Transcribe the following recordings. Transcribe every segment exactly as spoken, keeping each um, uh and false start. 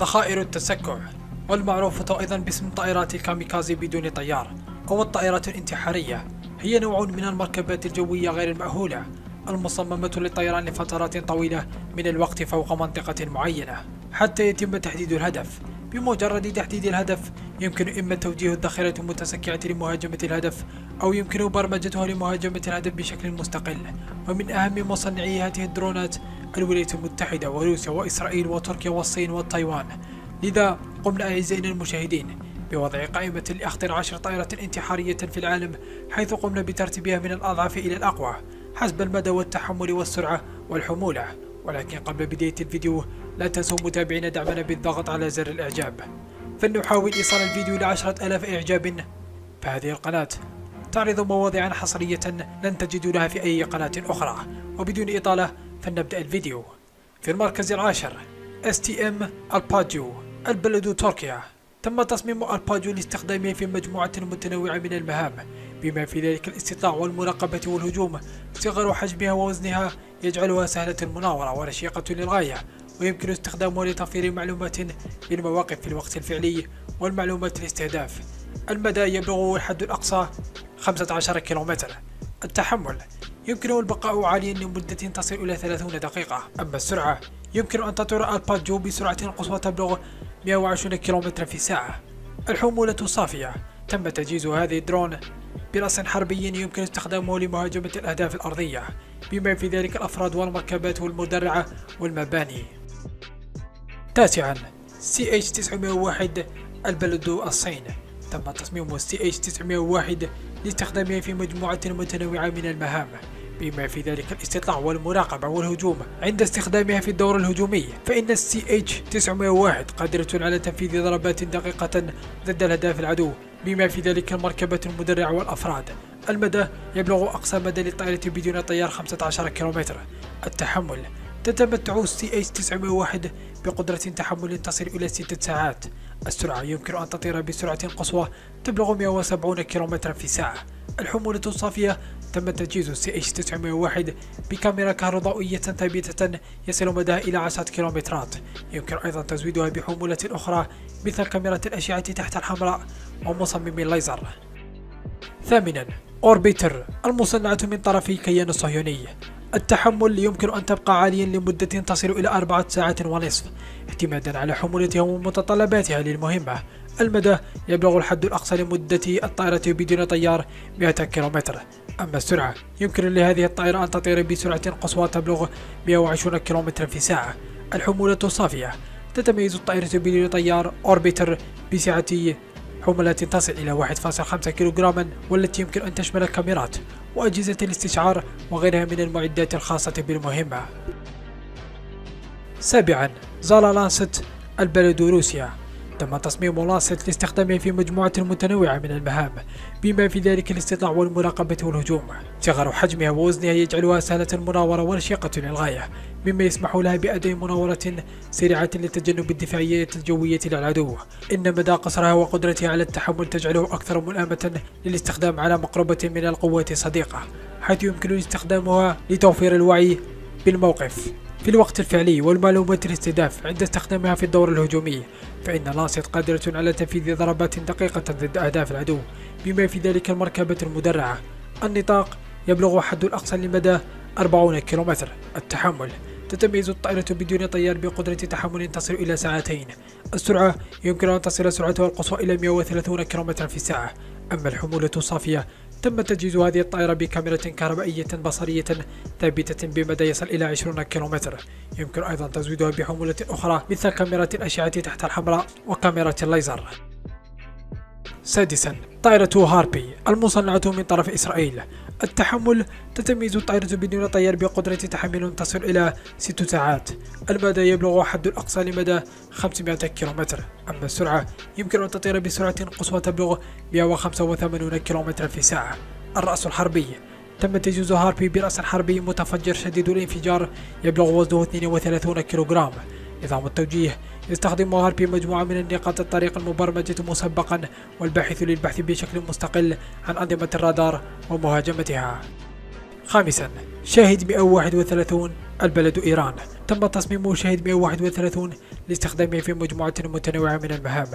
ذخائر التسكع والمعروفة أيضا باسم طائرات الكاميكازي بدون طيار أو الطائرات الانتحارية، هي نوع من المركبات الجوية غير المأهولة المصممة للطيران لفترات طويلة من الوقت فوق منطقة معينة حتى يتم تحديد الهدف. بمجرد تحديد الهدف يمكن إما توجيه الذخيرة المتسكعة لمهاجمة الهدف أو يمكن برمجتها لمهاجمة الهدف بشكل مستقل. ومن أهم مصنعي هذه الدرونات الولايات المتحدة وروسيا وإسرائيل وتركيا والصين والتايوان، لذا قمنا أعزائنا المشاهدين بوضع قائمة لأخطر عشر طائرات انتحارية في العالم، حيث قمنا بترتيبها من الأضعف إلى الأقوى حسب المدى والتحمل والسرعة والحمولة. ولكن قبل بداية الفيديو لا تنسوا متابعينا دعمنا بالضغط على زر الإعجاب، فلنحاول إيصال الفيديو لعشرة آلاف إعجاب، فهذه القناة تعرض مواضيعا حصرية لن تجدوا لها في أي قناة أخرى. وبدون إطالة فلنبدأ الفيديو. في المركز العاشر إس تي إم Alpagu، البلد تركيا. تم تصميم ألباجو لاستخدامه في مجموعة متنوعة من المهام بما في ذلك الاستطلاع والمراقبة والهجوم. صغر حجمها ووزنها يجعلها سهلة المناورة ورشيقة للغاية، ويمكن استخدامها لتوفير معلومات للمواقف في الوقت الفعلي والمعلومات الاستهداف. المدى يبلغ الحد الأقصى خمسة عشر كيلومتر. التحمل يمكنه البقاء عاليا لمدة تصل إلى ثلاثين دقيقة. أما السرعة يمكن أن تطير ألباجو بسرعة قصوى تبلغ مئة وعشرين كيلومتر في الساعة. الحمولة الصافية، تم تجهيز هذه الدرون برأس حربي يمكن استخدامه لمهاجمة الأهداف الأرضية بما في ذلك الأفراد والمركبات والمدرعة والمباني. تاسعا سي إتش تسعمئة وواحد، البلد الصين. تم تصميم سي إتش تسعمئة وواحد لاستخدامه في مجموعة متنوعة من المهام بما في ذلك الاستطلاع والمراقبة والهجوم. عند استخدامها في الدور الهجومي فإن سي إتش تسعمئة وواحد قادرة على تنفيذ ضربات دقيقة ضد الأهداف العدو بما في ذلك المركبات المدرعة والأفراد. المدى يبلغ أقصى مدى للطائرة بدون طيار خمسة عشر كيلومتر. التحمل، تتمتع سي إتش تسعمئة وواحد بقدرة تحمل تصل إلى ستة ساعات. السرعة يمكن أن تطير بسرعة قصوى تبلغ مئة وسبعين كيلومتر في الساعة. الحمولة الصافية، تم تجهيز سي إتش تسعمئة وواحد بكاميرا كهربائية ثابتة يصل مداها إلى عشرة كيلومترات. يمكن أيضا تزويدها بحمولة أخرى مثل كاميرا الأشعة تحت الحمراء ومصمم الليزر. ثامنا أوربيتر، المصنعة من طرف الكيان الصهيوني. التحمل يمكن أن تبقى عاليا لمدة تصل إلى أربعة ساعات ونصف اعتمادا على حمولتها ومتطلباتها للمهمة. المدى يبلغ الحد الأقصى لمدة الطائرة بدون طيار مئة كيلومتر. أما السرعة يمكن لهذه الطائرة أن تطير بسرعة قصوى تبلغ مئة وعشرين كيلومتر في الساعة. الحمولة الصافية، تتميز الطائرة بدون طيار أوربيتر بسعة حملة تصل إلى واحد فاصلة خمسة كيلوغراما، والتي يمكن أن تشمل كاميرات وأجهزة الاستشعار وغيرها من المعدات الخاصة بالمهمة. سابعا زالا لانست، البلد روسيا. تم تصميم لانست لاستخدامه في مجموعة متنوعة من المهام بما في ذلك الاستطلاع والمراقبة والهجوم. صغر حجمها ووزنها يجعلها سهلة المناورة ورشيقة للغاية مما يسمح لها بأداء مناورة سريعة لتجنب الدفاعيات الجوية للعدو. إن مدى قصرها وقدرتها على التحمل تجعله أكثر ملائمة للاستخدام على مقربة من القوات الصديقة، حيث يمكن استخدامها لتوفير الوعي بالموقف في الوقت الفعلي والمعلومات الاستهداف. عند استخدامها في الدور الهجومي فإن لانست قادرة على تنفيذ ضربات دقيقة ضد أهداف العدو بما في ذلك المركبة المدرعة. النطاق يبلغ حد الأقصى لمدى أربعين كيلومتر. التحمل، تتميز الطائرة بدون طيار بقدرة تحمل تصل إلى ساعتين. السرعة يمكن أن تصل سرعتها القصوى إلى مئة وثلاثين كيلومتر في الساعة. أما الحمولة الصافية، تم تجهيز هذه الطائرة بكاميرا كهربائية بصرية ثابتة بمدى يصل إلى عشرين كيلومتر. يمكن أيضا تزويدها بحمولة أخرى مثل كاميرا الأشعة تحت الحمراء وكاميرا الليزر. سادسا طائرة هاربي، المصنعة من طرف إسرائيل. التحمل، تتميز الطائرة بدون طيار بقدرة تحمل تصل إلى ست ساعات. المدى يبلغ حد الأقصى لمدى خمسمئة كيلومتر. أما السرعة يمكن أن تطير بسرعة قصوى تبلغ مئة وخمسة وثمانين كيلومتر في الساعة. الرأس الحربي، تم تجهيز هاربي برأس حربي متفجر شديد الانفجار يبلغ وزنه اثنين وثلاثين كيلوغرام. نظام التوجيه، يستخدم هاربي مجموعة من النقاط الطريق المبرمجة مسبقا والباحث للبحث بشكل مستقل عن أنظمة الرادار ومهاجمتها. خامسا شاهد مئة وواحد وثلاثين، البلد إيران. تم تصميم شهيد مئة وواحد وثلاثين لاستخدامه في مجموعة متنوعة من المهام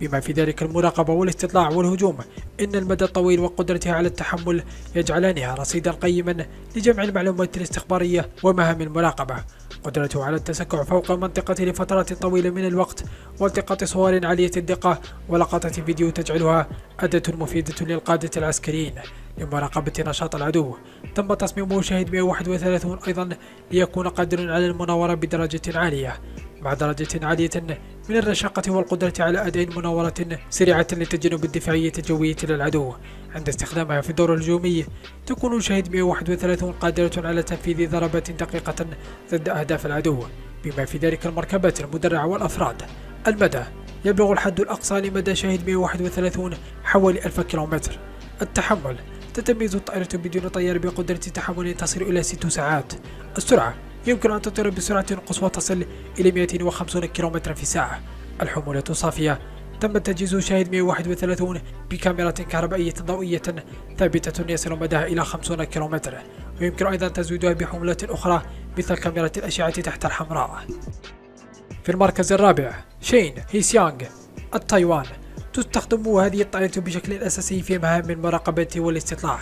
بما في ذلك المراقبة والاستطلاع والهجوم. إن المدى الطويل وقدرتها على التحمل يجعلانها رصيدا قيما لجمع المعلومات الاستخبارية ومهام المراقبة، قدرته على التسكع فوق المنطقة لفترات طويلة من الوقت والتقاط صور عالية الدقة ولقطات فيديو تجعلها أداة مفيدة للقادة العسكريين لمراقبة نشاط العدو. تم تصميم شهيد مئة وواحد وثلاثين أيضا ليكون قادرا على المناورة بدرجة عالية مع درجة عالية من الرشاقة والقدرة على أداء مناورة سريعة لتجنب الدفاعية الجوية للعدو. عند استخدامها في الدور الهجومي تكون شهيد مئة وواحد وثلاثين قادرة على تنفيذ ضربات دقيقة ضد أهداف العدو بما في ذلك المركبات المدرعة والأفراد. المدى يبلغ الحد الأقصى لمدى شهيد مئة وواحد وثلاثين حوالي ألف كيلومتر. التحمل تتميز الطائرة بدون طيار بقدرة تحمل تصل إلى ست ساعات. السرعة يمكن أن تطير بسرعة قصوى تصل إلى مئتين وخمسين كيلومتر في الساعة. الحمولة صافية. تم تجهيز شاهد مئة وواحد وثلاثين بكاميرا كهربائية ضوئية ثابتة يصل مداها إلى خمسين كيلومتر، ويمكن أيضا تزويدها بحمولات أخرى مثل كاميرا الأشعة تحت الحمراء. في المركز الرابع شين هيسيانغ التايوان. تستخدم هذه الطائرة بشكل أساسي في مهام المراقبة والاستطلاع،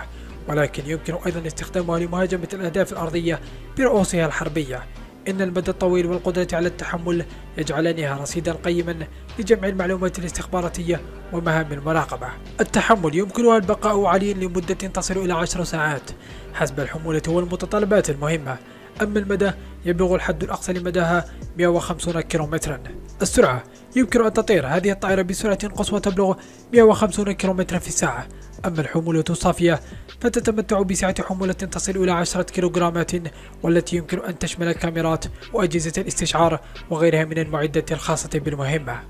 ولكن يمكن أيضا استخدامها لمهاجمة الأهداف الأرضية برؤوسها الحربية. إن المدى الطويل والقدرة على التحمل يجعلانها رصيدا قيما لجمع المعلومات الاستخباراتية ومهام المراقبة. التحمل يمكنها البقاء عاليا لمدة تصل إلى عشر ساعات حسب الحمولة والمتطلبات المهمة. أما المدى يبلغ الحد الأقصى لمداها مئة وخمسين كيلومترا. السرعة يمكن أن تطير هذه الطائرة بسرعة قصوى تبلغ مئة وخمسين كيلومترا في الساعة. أما الحمولة الصافية فتتمتع بسعة حمولة تصل إلى عشرة كيلوغرامات، والتي يمكن أن تشمل كاميرات وأجهزة الاستشعار وغيرها من المعدات الخاصة بالمهمة.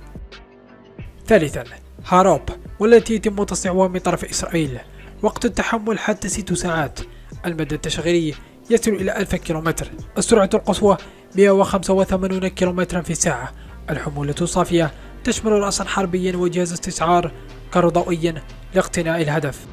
ثالثا هاروب، والتي يتم تصنيعها من طرف إسرائيل. وقت التحمل حتى ست ساعات. المدى التشغيلي يصل إلى ألف كيلومتر. السرعة القصوى مئة وخمسة وثمانين كيلومترا في الساعة. الحمولة الصافية تشمل رأسا حربيا وجهاز استشعار كهربائي لاقتناء الهدف.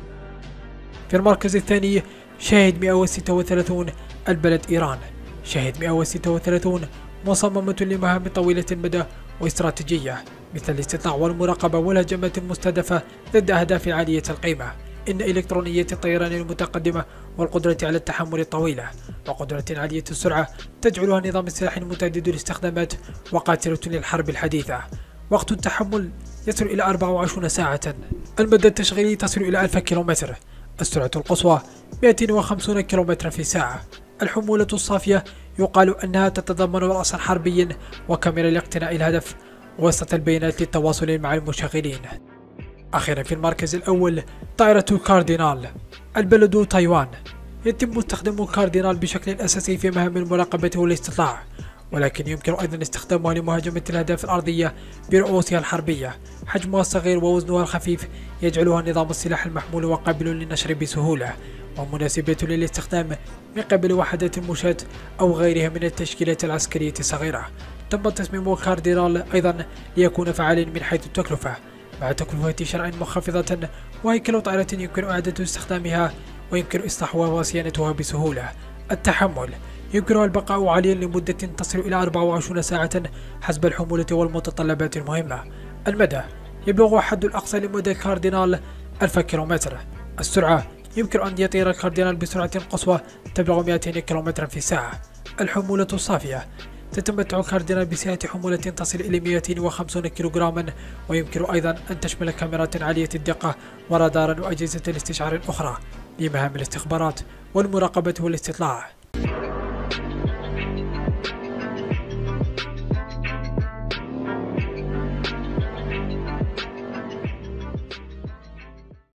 في المركز الثاني شاهد مئة وستة وثلاثين البلد إيران. شاهد مئة وستة وثلاثين مصممة لمهام طويلة المدى واستراتيجية مثل الاستطلاع والمراقبة والهجمات المستهدفة ضد أهداف عالية القيمة. إن إلكترونية الطيران المتقدمة والقدرة على التحمل الطويلة وقدرة عالية السرعة تجعلها نظام سلاح متعدد الاستخدامات وقاتلة للحرب الحديثة. وقت التحمل يصل إلى أربع وعشرين ساعة. المدى التشغيلي تصل إلى ألف كيلومتر. السرعة القصوى مئتين وخمسين كيلومتر في الساعة. الحمولة الصافية يقال أنها تتضمن رأسا حربيا وكاميرا لاقتناء الهدف وسط البيانات للتواصل مع المشغلين. أخيرا في المركز الأول طائرة كاردينال البلد تايوان. يتم استخدام كاردينال بشكل أساسي في مهام المراقبة والاستطلاع، ولكن يمكن أيضا استخدامها لمهاجمة الأهداف الأرضية برؤوسها الحربية. حجمها الصغير ووزنها الخفيف يجعلها نظام السلاح المحمول وقابل للنشر بسهولة ومناسبة للاستخدام من قبل وحدات المشاة أو غيرها من التشكيلات العسكرية الصغيرة. تم تصميم كاردينال أيضا ليكون فعالا من حيث التكلفة مع تكلفة شرع منخفضة، وهيكل طائرة يمكن إعادة استخدامها ويمكن إصلاحها وصيانتها بسهولة. التحمل يمكنها البقاء عاليا لمدة تصل إلى أربع وعشرين ساعة حسب الحمولة والمتطلبات المهمة. المدى يبلغ حد الأقصى لمدى الكاردينال ألف كيلومتر. السرعة يمكن أن يطير الكاردينال بسرعة قصوى تبلغ مئتين كيلومتر في الساعة. الحمولة الصافية تتمتع الكاردينال بسعة حمولة تصل إلى مئتين وخمسين كيلوغراما، ويمكن أيضا أن تشمل كاميرات عالية الدقة ورادارا وأجهزة الاستشعار الأخرى لمهام الاستخبارات والمراقبة والاستطلاع.